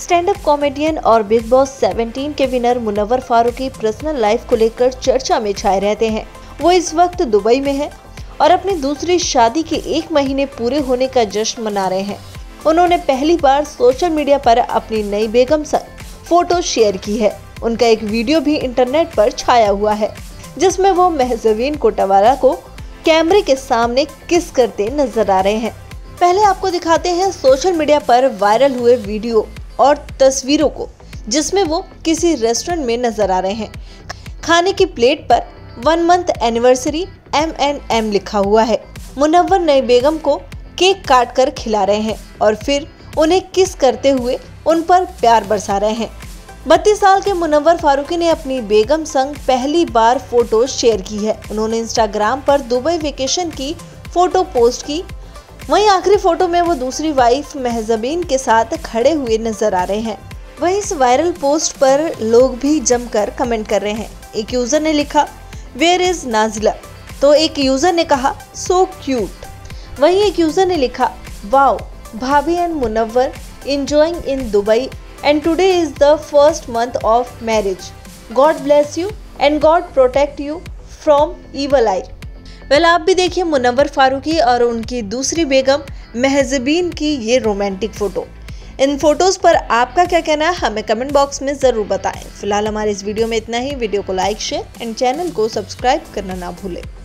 Stand up comedian और big boss 17 के winner Munawar Faruqui personal life को लेकर चर्चा में छाए रहते हैं। वो इस वक्त दुबई में हैं और अपनी दूसरी शादी के 1 महीने पूरे होने का जश्न मना रहे हैं। उन्होंने पहली बार सोशल मीडिया पर अपनी नई बेगम से फोटो शेयर की है। उनका एक वीडियो भी इंटरनेट पर छाया हुआ है जिसमें वो महज़बीन कोटवाला को कैमरे के सामने किस करते नजर आ रहे हैं। पहले आपको दिखाते हैं सोशल मीडिया पर वायरल हुए वीडियो और तस्वीरों को, जिसमें वो किसी रेस्टोरेंट में नजर आ रहे हैं। खाने की प्लेट पर 1 मंथ एनिवर्सरी M&M लिखा हुआ है। मुनव्वर नई बेगम को केक काट कर खिला रहे हैं और फिर उन्हें किस करते हुए उन पर प्यार बरसा रहे हैं। 32 साल के मुनव्वर फारूकी ने अपनी बेगम संग पहली बार फोटो शेयर की है। उन्होंने इंस्टाग्राम पर दुबई वेकेशन की फोटो पोस्ट की। वहीं आखिरी फोटो में वो दूसरी वाइफ महज़बीन के साथ खड़े हुए नजर आ रहे हैं। वहीं इस वायरल पोस्ट पर लोग भी जमकर कमेंट कर रहे हैं। एक यूजर ने लिखा वेयर इज नाजिला, तो एक यूजर ने कहा सो क्यूट। वहीं एक यूजर ने लिखा wow bhabhi and Munawar enjoying in Dubai and today is the first month of marriage, god bless you and god protect you from evil eye। well, आप भी देखिए मुनव्वर फारूकी और उनकी दूसरी बेगम महज़बीन की ये रोमांटिक फोटो। इन फोटोज़ पर आपका क्या कहना है हमें कमेंट बॉक्स में ज़रूर बताएं। फिलहाल हमारे इस वीडियो में इतना ही। वीडियो को लाइक शेयर एंड चैनल को सब्सक्राइब करना ना भूलें।